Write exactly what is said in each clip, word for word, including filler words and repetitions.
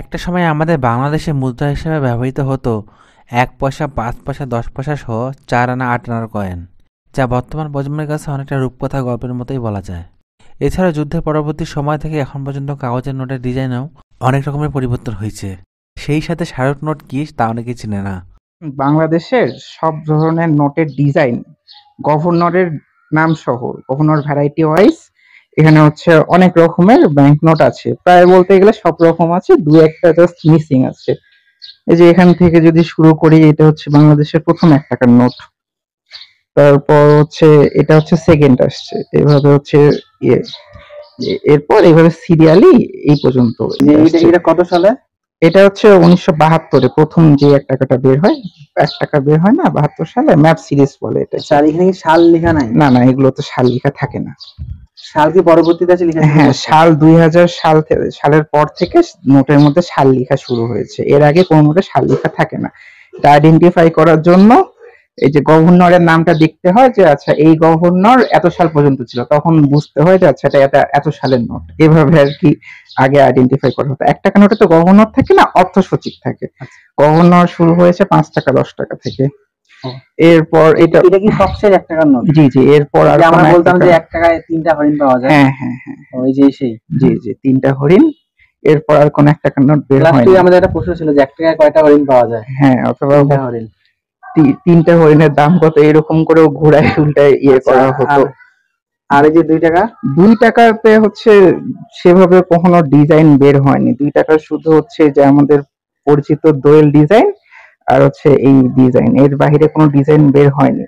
একটা সময় আমাদের বাংলাদেশে মুদ্রা হিসেবে ব্যবহৃত হতো এক পয়সা, পাঁচ পয়সা, দশ পয়সা সহ চার আনা, আট আনার কয়েন, যা বর্তমান প্রজন্মের কাছে অনেকটা রূপকথা গল্পের মতোই বলা যায়। এছাড়া যুদ্ধের পরবর্তী সময় থেকে এখন পর্যন্ত কাগজের নোটের ডিজাইনেও অনেক রকমের পরিবর্তন হয়েছে। সেই সাথে স্মারক নোট কি তা অনেকে চেনে না। বাংলাদেশের সব ধরনের নোটের ডিজাইন গভর্নরের নাম সহ গভর্নর ভ্যারাইটি ওয়াইজ এখানে হচ্ছে অনেক রকমের ব্যাংক নোট আছে, প্রায় বলতে গেলে সব রকম আছে, দু একটা জাস্ট মিসিং আছে। এই যে এখান থেকে যদি শুরু করি, এটা হচ্ছে বাংলাদেশের প্রথম এক টাকার নোট, তারপর হচ্ছে এটা হচ্ছে সেকেন্ড আসছে, এভাবে হচ্ছে এরপর এইভাবে সিরিয়ালি এই পর্যন্ত। এটা কত সালে? এটা হচ্ছে উনিশশো বাহাত্তরে প্রথম যে এক টাকাটা বের হয়, এক টাকা বের হয় না বাহাত্তর সালে, ম্যাপ সিরিজ বলে এটা। এখানে সাল লেখা নাই? না না, এগুলো তো সাল লেখা থাকে না। সাল কি পরবর্তীতে আছে লেখা? হ্যাঁ, সাল দুই হাজার সাল সালের পর থেকে নোটের মধ্যে সাল লেখা শুরু হয়েছে, এর আগে কোনো মতে সাল লেখা থাকে না। এটা আইডেন্টিফাই করার জন্য এই যে গভর্নরের নামটা দেখতে হয় যে আচ্ছা এই গভর্নর এত সাল পর্যন্ত ছিল, তখন বুঝতে হয় যে আচ্ছা এটা এটা এত সালের নোট, এভাবে আর কি আগে আইডেন্টিফাই করা হতো। এক টাকা নোটে তো গভর্নর থাকে না, অর্থ সচিব থাকে। গভর্নর শুরু হয়েছে পাঁচ টাকা দশ টাকা থেকে। এরপর এটা এটা কি সবচেয়ে এক টাকার নোট? জি জি। এরপর আর আমরা বলতাম যে এক টাকায় তিনটা হরিণ পাওয়া যায়। হ্যাঁ হ্যাঁ হ্যাঁ, ওই যে সেই। জি জি, তিনটা হরিণ। এরপর আর কোন এক টাকার নোট বের হয় না। তুই আমাদের একটা প্রশ্ন ছিল যে এক টাকায় কয়টা হরিণ পাওয়া যায়? হ্যাঁ, অথবা হরিণ তিনটা হরিণের দাম কত, এরকম করে ঘোড়ায় উল্টায় ইয়ে করা হতো। আর এই যে দুই টাকা, দুই টাকাতে হচ্ছে সেভাবে কখনো ডিজাইন বের হয়নি। দুই টাকা শুধু হচ্ছে যে আমাদের পরিচিত দোয়েল ডিজাইন আর হচ্ছে এই ডিজাইন, এর বাইরে কোনো ডিজাইন বের হয়নি।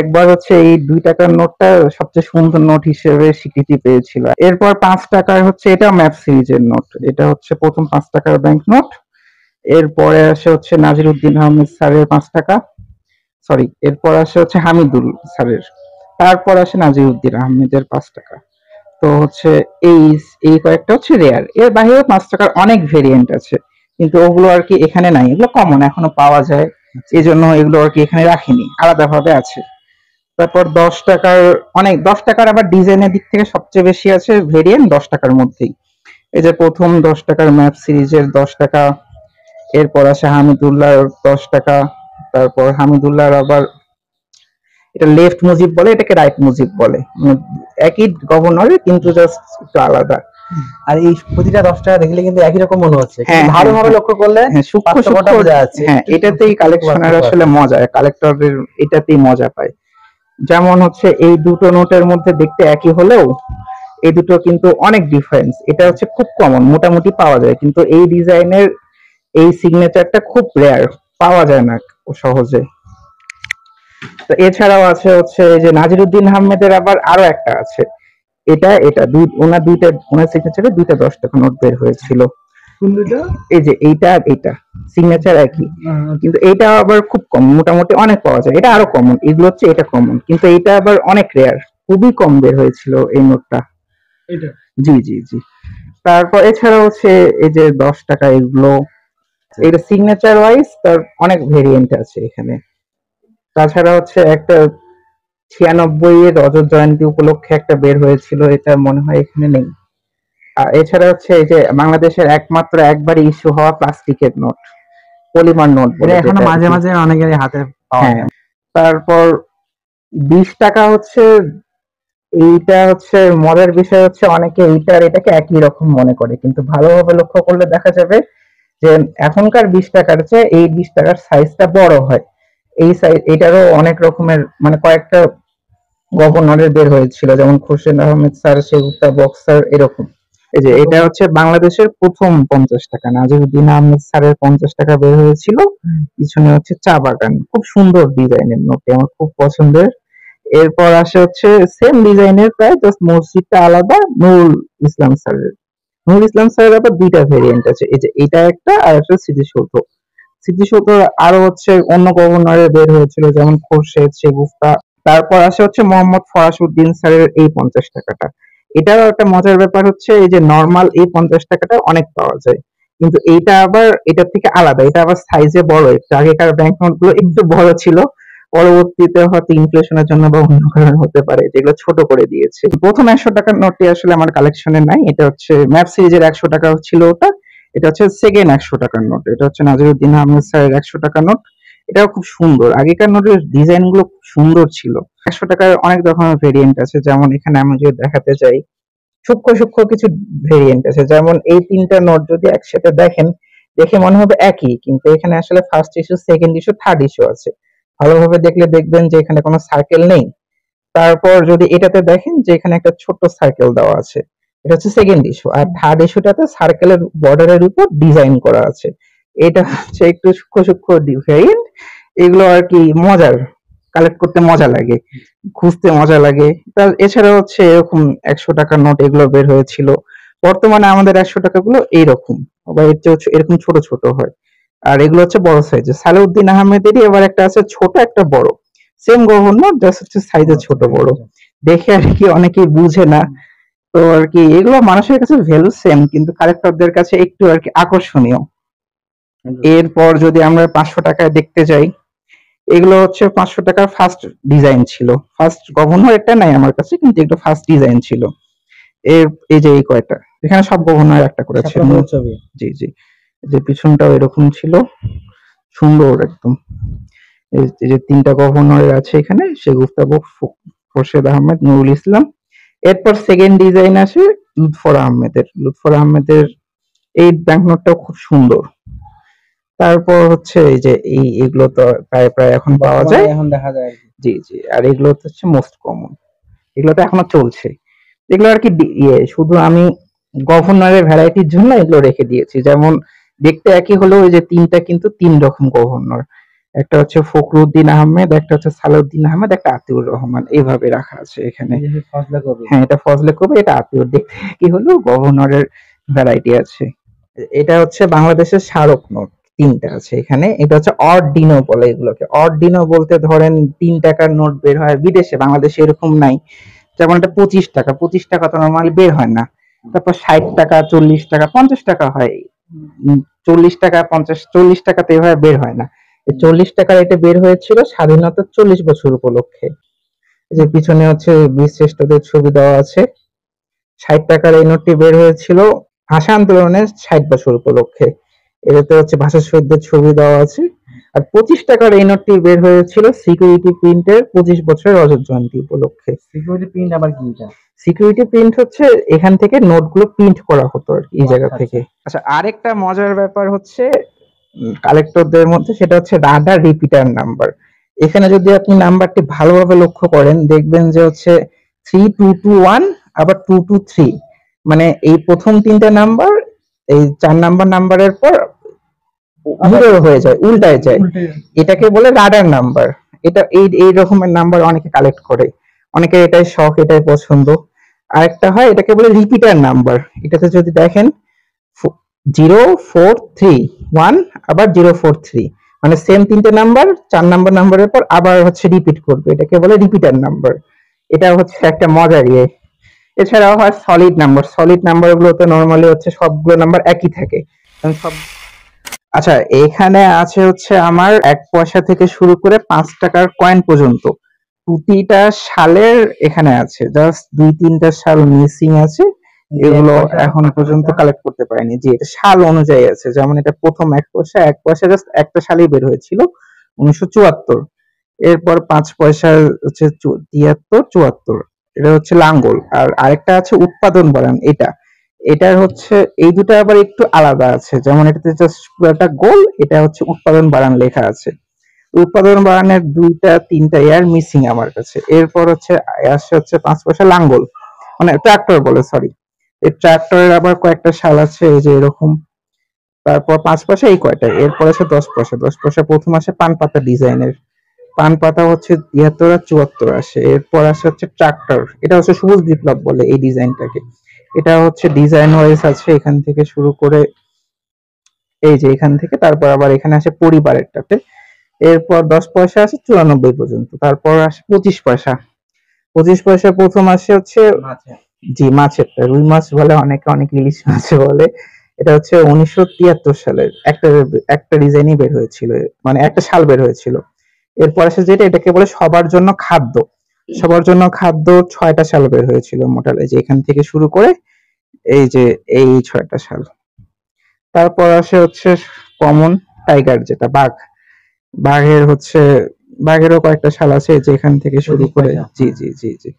একবার হচ্ছে এই দুই টাকার নোটটা সবচেয়ে সুন্দর নোট হিসেবে স্বীকৃতি পেয়েছিল। এরপর পাঁচ টাকার হচ্ছে এটা ম্যাপ সিরিজের নোট, এটা হচ্ছে প্রথম পাঁচ টাকার ব্যাংক নোট। এরপরে আসে হচ্ছে নাজির উদ্দিন আহমেদ স্যারের পাঁচ টাকা, সরি এরপর আসে হচ্ছে হামিদুল স্যারের, তারপর আসে নাজির উদ্দিন আহমেদের পাঁচ টাকা। তো হচ্ছে এই এই কয়েকটা হচ্ছে রেয়ার, এর বাইরে পাঁচ টাকার অনেক ভেরিয়েন্ট আছে কিন্তু ওগুলো আর কি এখানে নাই, এগুলো কমন এখনো পাওয়া যায়, এই জন্য এগুলো আর কি এখানে রাখেনি, আলাদা ভাবে আছে। তারপর দশ টাকার অনেক, দশ টাকার আবার ডিজাইনের দিক থেকে সবচেয়ে বেশি আছে ভেরিয়েন্ট দশ টাকার মধ্যেই। এই যে প্রথম দশ টাকার ম্যাপ সিরিজের দশ টাকা, এরপর আসে হামিদুল্লাহর দশ টাকা, তারপর হামিদুল্লাহর আবার এটা লেফট মুজিব বলে, এটাকে রাইট মুজিব বলে, মানে একই গভর্নরের কিন্তু জাস্ট একটু আলাদা। আর এই প্রতিটা দশ টাকা দেখলে কিন্তু একই রকম মনে হচ্ছে, ভালোভাবে লক্ষ্য করলে সূক্ষ্ম সূক্ষ্ম বোঝা যাচ্ছে। হ্যাঁ, এটাতেই কালেকশনের আসলে মজা, কালেক্টরের এটাতেই মজা পায়। যেমন হচ্ছে এই দুটো নোটের মধ্যে দেখতে একই হলেও এই দুটো কিন্তু অনেক ডিফারেন্স। এটা হচ্ছে খুব কমন, মোটামুটি পাওয়া যায়, কিন্তু এই ডিজাইনের এই সিগনেচারটা খুব রেয়ার, পাওয়া যায় না সহজে। তো এছাড়াও আছে হচ্ছে যে নাজিরুদ্দিন আহমেদের আবার আরো একটা আছে, এটা এটা দুই ওনা দুইটা ওনা সিগনেচারে দুইটা দশ টাকা নোট বের হয়েছিল। কোন দুটো? এই যে এইটা আর এইটা, সিগনেচার একই কিন্তু এইটা আবার খুব কম, মোটামুটি অনেক পাওয়া যায়, এটা আরো কমন। এগুলো হচ্ছে এটা কমন, কিন্তু এইটা আবার অনেক রেয়ার, খুবই কম বের হয়েছিল এই নোটটা, এটা। জি জি জি। তারপর এছাড়া হচ্ছে এই যে দশ টাকা, এগুলো এটা সিগনেচার ওয়াইজ তার অনেক ভেরিয়েন্ট আছে এখানে। তাছাড়া হচ্ছে একটা ছিয়ানব্বই এর রজত জয়ন্তী উপলক্ষে একটা বের হয়েছিল, এটা মনে হয় এখানে নেই। আর এছাড়া হচ্ছে এই যে বাংলাদেশের একমাত্র একবারই ইস্যু হওয়া প্লাস্টিকের নোট, পলিমার নোট, এখনো মাঝে মাঝে অনেকেরই হাতে পাওয়া যায়। তারপর বিশ টাকা হচ্ছে এইটা হচ্ছে মজার বিষয় হচ্ছে অনেকে এইটা আর এটাকে একই রকম মনে করে, কিন্তু ভালোভাবে লক্ষ্য করলে দেখা যাবে যে এখনকার বিশ টাকার চেয়ে এই বিশ টাকার সাইজটা বড় হয়। এই সাইজ এটারও অনেক রকমের মানে কয়েকটা গভর্নরের বের হয়েছিল, যেমন হোসেন আহমেদ স্যার, সেগুপ্তা বক্সার, এরকম। এই যে এটা হচ্ছে বাংলাদেশের প্রথম পঞ্চাশ টাকা, নাজিরুদ্দিন আহমেদ স্যারের পঞ্চাশ টাকা বের হয়েছিল, পিছনে হচ্ছে চা বাগান, খুব সুন্দর ডিজাইনের নোটটি, আমার খুব পছন্দের। এরপর আসে হচ্ছে সেম ডিজাইনের প্রায় জাস্ট মসজিদটা আলাদা, নুরুল ইসলাম স্যারের। নুরুল ইসলাম স্যারের আবার দুইটা ভেরিয়েন্ট আছে, এই যে এটা একটা আর একটা স্মৃতিসৌধ। স্মৃতিসৌধ আরো হচ্ছে অন্য গভর্নরের বের হয়েছিল, যেমন খোরশেদ, সেগুপ্তা। তারপর আসে হচ্ছে মোহাম্মদ ফরাসউদ্দিন স্যারের এই পঞ্চাশ টাকাটা, এটাও একটা মজার ব্যাপার হচ্ছে এই যে নর্মাল এই পঞ্চাশ টাকাটা অনেক পাওয়া যায়, কিন্তু এইটা আবার এটার থেকে আলাদা, এটা আবার সাইজে বড়। আগেকার ব্যাংক নোট গুলো একটু বড় ছিল, পরবর্তীতে হয়তো ইনফ্লেশনের জন্য বা অন্য কারণ হতে পারে যেগুলো ছোট করে দিয়েছে। প্রথম একশো টাকার নোটটি আসলে আমার কালেকশনে নাই, এটা হচ্ছে ম্যাপ সিরিজের একশো টাকা ছিল ওটা, এটা হচ্ছে সেকেন্ড একশো টাকার নোট, এটা হচ্ছে নাজিরুদ্দিন আহমেদ স্যারের একশো টাকার নোট। এটাও খুব সুন্দর, আগেকার নোটের ডিজাইন গুলো খুব সুন্দর ছিল। একশো টাকার অনেক ধরনের ভেরিয়েন্ট আছে, যেমন এখানে আমি যদি দেখাতে চাই সূক্ষ্ম সূক্ষ্ম কিছু ভেরিয়েন্ট আছে। যেমন এই তিনটা নোট যদি একসাথে দেখেন, দেখে মনে হবে একই, কিন্তু এখানে আসলে first issue, second issue, third issue আছে। ভালোভাবে দেখলে দেখবেন যে এখানে কোনো সার্কেল নেই। তারপর যদি এটাতে দেখেন যে এখানে একটা ছোট্ট সার্কেল দেওয়া আছে, এটা হচ্ছে সেকেন্ড ইস্যু। আর থার্ড ইস্যুটাতে সার্কেলের বর্ডারের উপর ডিজাইন করা আছে, এটা হচ্ছে একটু সূক্ষ্ম সূক্ষ্ম ভেরিয়েন্ট। এগুলো আর কি মজার, কালেক্ট করতে মজা লাগে, খুঁজতে মজা লাগে। তার এছাড়া হচ্ছে এরকম একশো টাকার নোট এগুলো বের হয়েছিল। বর্তমানে আমাদের একশো টাকাগুলো এইরকম বা এরকম ছোট ছোট হয়, আর এগুলো হচ্ছে বড় সাইজের। সালেউদ্দিন আহমেদেরই এবার একটা আছে ছোট একটা বড়, সেম গভর্নর, জাস্ট হচ্ছে সাইজের ছোট বড়। দেখে আর কি অনেকেই বুঝে না, তো আর কি এগুলো মানুষের কাছে ভ্যালু সেম, কিন্তু কালেক্টরদের কাছে একটু আর কি আকর্ষণীয়। এরপর যদি আমরা পাঁচশো টাকায় দেখতে যাই, এগুলো হচ্ছে পাঁচশো টাকার ফার্স্ট ডিজাইন ছিল, ফার্স্ট গভর্নর একটা নাই আমার কাছে, কিন্তু একটা ফার্স্ট ডিজাইন ছিল। এর এই যে এই কয়টা, এখানে সব গভর্নর একটা করেছে। জি জি, যে পিছনটাও এরকম ছিল, সুন্দর একদম। এই যে তিনটা গভর্নর আছে এখানে, শেখ মুস্তাফ, খোরশেদ আহমেদ, নুরুল ইসলাম। এরপর সেকেন্ড ডিজাইন আসে লুৎফর আহমেদের। লুৎফর আহমেদের এই ব্যাংকনোটটাও খুব সুন্দর। তারপর হচ্ছে এই যে এই এগুলো তো প্রায় প্রায় এখন পাওয়া যায়, এখন দেখা যায়। জি জি, আর এগুলো তো হচ্ছে মোস্ট কমন, এগুলো তো এখনো চলছে। এগুলো আর কি শুধু আমি গভর্নরের ভ্যারাইটির জন্য এগুলো রেখে দিয়েছি। যেমন দেখতে একই হলেও ওই যে তিনটা কিন্তু তিন রকম গভর্নর, একটা হচ্ছে ফখরুদ্দিন আহমেদ, একটা হচ্ছে সালাউদ্দিন আহমেদ, একটা আতিউর রহমান, এইভাবে রাখা আছে এখানে। হ্যাঁ, এটা ফজলে কবি, এটা আতিউর, দেখতে একই হলেও গভর্নরের ভ্যারাইটি আছে। এটা হচ্ছে বাংলাদেশের স্মারক নোট, তিনটা আছে এখানে। এটা হচ্ছে অর্ডিনো বলে এগুলোকে। অর্ডিনো বলতে ধরেন তিন টাকার নোট বের হয় বিদেশে, বাংলাদেশে এরকম নাই। যেমন এটা পঁচিশ টাকা, পঁচিশ টাকা তো নর্মালি বের হয় না। তারপর ষাট টাকা, চল্লিশ টাকা, পঞ্চাশ টাকা হয়। চল্লিশ টাকা, পঞ্চাশ, চল্লিশ টাকা তো এভাবে বের হয় না। চল্লিশ টাকার এটা বের হয়েছিল স্বাধীনতার চল্লিশ বছর উপলক্ষে। যে পিছনে হচ্ছে বীর শ্রেষ্ঠদের ছবি দেওয়া আছে। ষাট টাকার এই নোটটি বের হয়েছিল ভাষা আন্দোলনের ষাট বছর উপলক্ষে, এটাতে হচ্ছে ভাষা শহীদদের ছবি দেওয়া আছে। আর পঁচিশ টাকার এই নোটটি বের হয়েছিল সিকিউরিটি প্রিন্টের পঁচিশ বছরের রজত জয়ন্তী উপলক্ষে। সিকিউরিটি প্রিন্ট আবার কি? সিকিউরিটি প্রিন্ট হচ্ছে এখান থেকে নোটগুলো প্রিন্ট করা হতো আর এই জায়গা থেকে। আচ্ছা, আরেকটা মজার ব্যাপার হচ্ছে কালেক্টরদের মধ্যে, সেটা হচ্ছে রাডার রিপিটার নাম্বার। এখানে যদি আপনি নাম্বারটি ভালোভাবে লক্ষ্য করেন, দেখবেন যে হচ্ছে থ্রি টু টু ওয়ান আবার টু টু থ্রি, মানে এই প্রথম তিনটা নাম্বার এই চার নাম্বার নাম্বারের পর হয়ে যায়, উল্টায় যায়, এটাকে বলে রাডার নাম্বার। এটা এই এই রকমের নাম্বার অনেকে কালেক্ট করে, অনেকে এটাই শখ, এটাই পছন্দ। আরেকটা হয় এটাকে বলে রিপিটার নাম্বার। এটাতে যদি দেখেন জিরো ফোর থ্রি ওয়ান আবার জিরো ফোর থ্রি, মানে সেম তিনটে নাম্বার চার নাম্বার নাম্বারের পর আবার হচ্ছে রিপিট করবে, এটাকে বলে রিপিটার নাম্বার। এটা হচ্ছে একটা মজার ইয়ে। এছাড়াও হয় সলিড নাম্বার। সলিড নাম্বার গুলোতে নর্মালি হচ্ছে সবগুলো নাম্বার একই থাকে সব। আচ্ছা, এখানে আছে হচ্ছে আমার এক পয়সা থেকে শুরু করে পাঁচ টাকার কয়েন পর্যন্ত প্রতিটা সালের এখানে আছে। জাস্ট দুই তিনটা সাল মিসিং আছে, এগুলো এখনো পর্যন্ত কালেক্ট করতে পারিনি। যে এটা সাল অনুযায়ী আছে, যেমন এটা প্রথম এক পয়সা, এক পয়সা জাস্ট একটা সালেই বের হয়েছিল উনিশশো চুয়াত্তর। এরপর পাঁচ পয়সা হচ্ছে তিয়াত্তর, চুয়াত্তর, এটা হচ্ছে লাঙ্গল। আর আরেকটা আছে উৎপাদন বাড়ান, এটা এটা হচ্ছে এই দুটো আবার একটু আলাদা আছে। যেমন এটাতে জাস্ট পুরোটা গোল, এটা হচ্ছে উৎপাদন বাড়ান লেখা আছে। উৎপাদন বাড়ানের দুইটা তিনটা ইয়ার মিসিং আমার কাছে। এরপর হচ্ছে আসে হচ্ছে পাঁচ পয়সা লাঙ্গল, মানে ট্রাক্টর বলে, সরি। এই ট্রাক্টরের আবার কয়েকটা সাল আছে, এই যে এরকম। তারপর পাঁচ পয়সা এই কয়টা। এরপর আছে দশ পয়সা। দশ পয়সা প্রথম আসে পান পাতা ডিজাইনের, পান পাতা হচ্ছে তিয়াত্তর আর চুয়াত্তর আসে। এরপর আসে হচ্ছে ট্রাক্টর, এটা হচ্ছে সবুজ বিপ্লব বলে এই ডিজাইনটাকে। এটা হচ্ছে ডিজাইন ওয়াইজ আছে এখান থেকে শুরু করে এই যে এখান থেকে। তারপর আবার এখানে আসে পরিবারেরটাতে। এরপর দশ পয়সা আছে চুরানব্বই পর্যন্ত। তারপর আসে পঁচিশ পয়সা। পঁচিশ পয়সা প্রথম আসে হচ্ছে জি মাছেরটা, রুই মাছ বলে অনেকে, অনেক ইলিশ মাছ বলে। এটা হচ্ছে উনিশশো তিয়াত্তর সালের একটা একটা ডিজাইনই বের হয়েছিল, মানে একটা সাল বের হয়েছিল। এরপর আসে যেটা, এটাকে বলে সবার জন্য খাদ্য। সবার জন্য খাদ্য ছয়টা সাল বের হয়েছিল মোটালে, যে এখান থেকে শুরু করে এই যে এই ছয়টা সাল। তারপর আসে হচ্ছে কমন টাইগার, যেটা বাঘ। বাঘের হচ্ছে বাঘেরও কয়েকটা শাল আছে, যেখান থেকে শুরু করে জি জি জি জি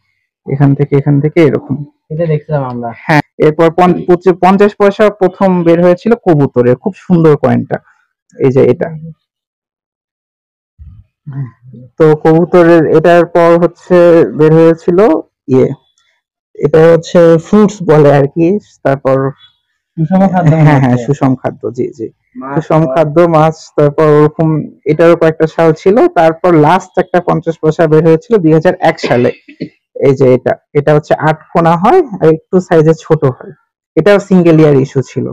এখান থেকে এখান থেকে এরকম এটা দেখছিলাম আমরা। হ্যাঁ, এরপর পঞ্চাশ পয়সা প্রথম বের হয়েছিল কবুতরের, খুব সুন্দর কয়েনটা, এই যে এটা। তো কবুতরের এটার পর হচ্ছে বের হয়েছিল ইয়ে, এটা হচ্ছে ফ্রুটস বলে আর কি। তারপর সুষম খাদ্য, হ্যাঁ হ্যাঁ সুষম খাদ্য, জি জি সুষম খাদ্য, মাছ, তারপর ওরকম এটারও কয়েকটা সাল ছিল। তারপর লাস্ট একটা পঞ্চাশ পয়সা বের হয়েছিল দুই হাজার এক সালে, এই যে এটা। এটা হচ্ছে আট কোনা হয় আর একটু সাইজে ছোট হয়, এটাও সিঙ্গেল ইয়ার ইস্যু ছিল।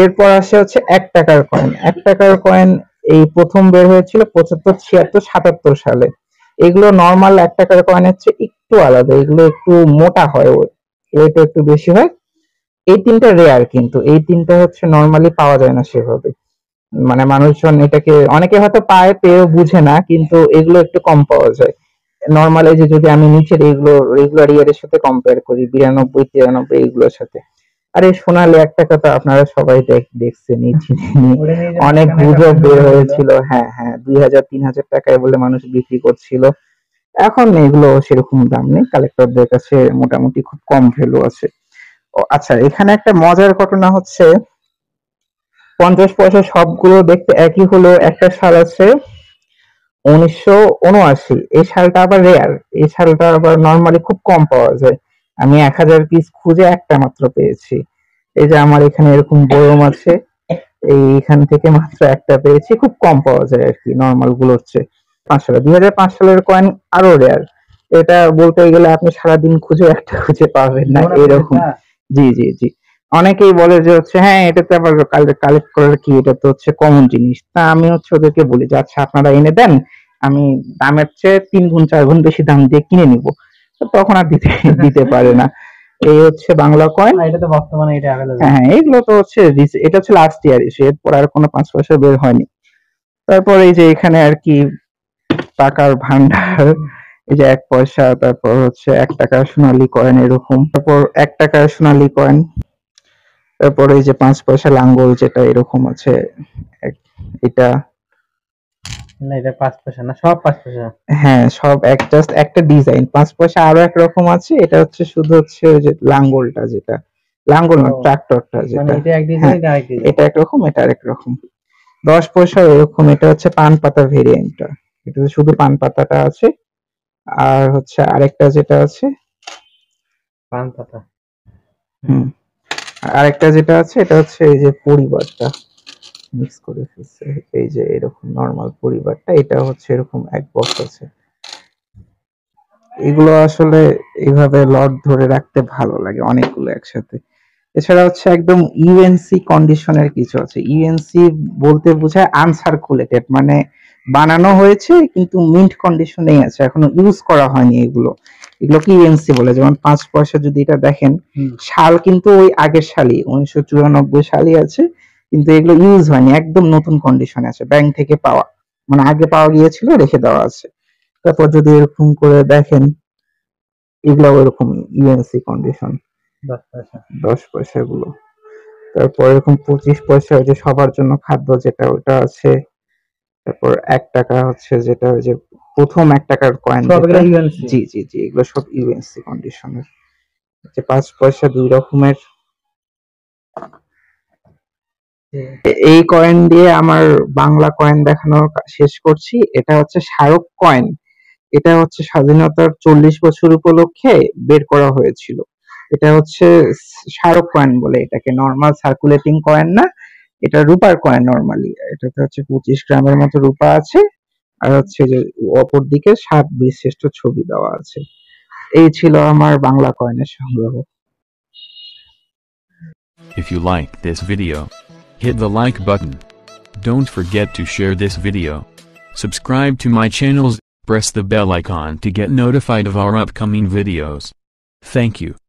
এরপর আসে হচ্ছে এক টাকার কয়েন। এক টাকার কয়েন এই প্রথম বের হয়েছিল পঁচাত্তর ছিয়াত্তর সাতাত্তর সালে। এগুলো নর্মাল এক টাকার কয়েনের চেয়ে একটু আলাদা, এগুলো একটু মোটা হয়, ওয়েট একটু বেশি হয়। এই তিনটা রেয়ার, কিন্তু এই তিনটা হচ্ছে নর্মালি পাওয়া যায় না সেভাবে, মানে মানুষজন এটাকে অনেকে হয়তো পায়, পেয়েও বুঝে না, কিন্তু এগুলো একটু কম পাওয়া যায় নর্মালি। যে যদি আমি নিচের এগুলো রেগুলার ইয়ারের সাথে কম্পেয়ার করি, বিরানব্বই তিরানব্বই এগুলোর সাথে, আরে সোনালি এক টাকা তো আপনারা সবাই দেখছেন, অনেক গুজব বের হয়েছিল। হ্যাঁ হ্যাঁ, দুই হাজার তিন হাজার টাকায় বলে মানুষ বিক্রি করছিল। এখন এগুলো সেরকম দাম নেই, কালেক্টরদের কাছে মোটামুটি খুব কম ভ্যালু আছে। আচ্ছা, এখানে একটা মজার ঘটনা হচ্ছে, পঞ্চাশ পয়সা সবগুলো দেখতে একই হলো। একটা সাল আছে উনিশশো উনআশি, এই সালটা আবার রেয়ার, এই সালটা আবার নর্মালি খুব কম পাওয়া যায়। আমি এক হাজার পিস খুঁজে একটা মাত্র পেয়েছি। এই যে আমার এখানে এরকম বয়ম আছে, এইখান থেকে মাত্র একটা পেয়েছি, খুব কম পাওয়া যায় আর কি নর্মাল গুলোর চেয়ে। পাঁচ সালে দুই হাজার পাঁচ সালের কয়েন আরো রেয়ার, এটা বলতে গেলে আপনি সারাদিন খুঁজে একটা খুঁজে পাবেন না এরকম। জি জি জি অনেকেই বলে যে হচ্ছে হ্যাঁ এটাতে আবার কালেক্ট করার কি, এটা তো হচ্ছে কমন জিনিস। তা আমি হচ্ছে ওদেরকে বলি যে আচ্ছা আপনারা এনে দেন, আমি দামের চেয়ে তিন গুণ চার গুণ বেশি দাম দিয়ে কিনে নিব, তখন আর দিতে দিতে পারে না। এই হচ্ছে বাংলা কয়েন। এটা তো বর্তমানে এটা अवेलेबल। হ্যাঁ, এগুলো তো হচ্ছে এটা হচ্ছে লাস্ট ইয়ার এসে, এরপর আর কোনো পাঁচ পয়সা বের হয়নি। তারপর এই যে এখানে আর কি টাকার ভান্ডার, এই যে এক পয়সা, তারপর হচ্ছে এক টাকা সোনালী কয়েন এরকম, তারপর এক টাকা সোনালী কয়েন, তারপর এই যে পাঁচ পয়সা লাঙ্গল যেটা এরকম আছে, এটা না এটা পাঁচ পয়সা না, সব পাঁচ পয়সা। হ্যাঁ সব এক, জাস্ট একটা ডিজাইন পাঁচ পয়সা, আরো এক রকম আছে। এটা হচ্ছে শুধু হচ্ছে ওই যে লাঙ্গলটা, যেটা লাঙ্গল না ট্রাক্টরটা, যেটা এটা এক ডিজাইন আর এক ডিজাইন, এটা একরকম এটা আরেক রকম। দশ পয়সা এরকম, এটা হচ্ছে পান পাতা ভেরিয়েন্টটা, এটাতে শুধু পান পাতাটা আছে। আর হচ্ছে আরেকটা যেটা আছে পান পাতা, হুম আরেকটা যেটা আছে এটা হচ্ছে এই যে পরিবারটা মিক্স করে ফেলছে, এই যে এরকম নরমাল পরিবারটা, এটা হচ্ছে এরকম এক বক্স আছে। এগুলো আসলে এইভাবে লট ধরে রাখতে ভালো লাগে, অনেকগুলো একসাথে। এছাড়া হচ্ছে একদম ইউএনসি কন্ডিশনের কিছু আছে। ইউএনসি বলতে বোঝায় আনসার্কুলেটেড, মানে বানানো হয়েছে কিন্তু মিন্ট কন্ডিশনেই আছে, এখনো ইউজ করা হয়নি এগুলো। এগুলোকে ইউএনসি বলে। যেমন পাঁচ পয়সা যদি এটা দেখেন, সাল কিন্তু ওই আগের সালই উনিশশো চুরানব্বই সালই আছে, কিন্তু এগুলো ইউজ হয়নি, একদম নতুন কন্ডিশনে আছে, ব্যাংক থেকে পাওয়া, মানে আগে পাওয়া গিয়েছিল রেখে দেওয়া আছে। তারপর যদি এরকম করে দেখেন, এগুলো এরকম ইউএনসি কন্ডিশন দশ পয়সা গুলো। তারপর এরকম পঁচিশ পয়সা যে সবার জন্য খাদ্য যেটা, ওটা আছে। তারপর এক টাকা হচ্ছে যেটা ওই যে প্রথম এক টাকার কয়েন, জি জি জি এগুলো সব ইউএনসি কন্ডিশনের। যে পাঁচ পয়সা দুই রকমের। এই কয়েন দিয়ে আমার বাংলা কয়েন দেখানো শেষ করছি। এটা হচ্ছে স্মারক কয়েন, এটা হচ্ছে স্বাধীনতার চল্লিশ বছর উপলক্ষে বের করা হয়েছিল। এটা হচ্ছে স্মারক কয়েন বলে এটাকে, নর্মাল সার্কুলেটিং কয়েন না, এটা রূপার কয়েন নর্মালি। এটাতে হচ্ছে পঁচিশ গ্রামের মতো রূপা আছে, আর হচ্ছে যে অপর দিকে সাত বীরশ্রেষ্ঠ ছবি দেওয়া আছে। এই ছিল আমার বাংলা কয়েনের সংগ্রহ। If you like this video, hit the like button. Don't forget to share this video. Subscribe to my channels, press the bell icon to get notified of our upcoming videos. Thank you.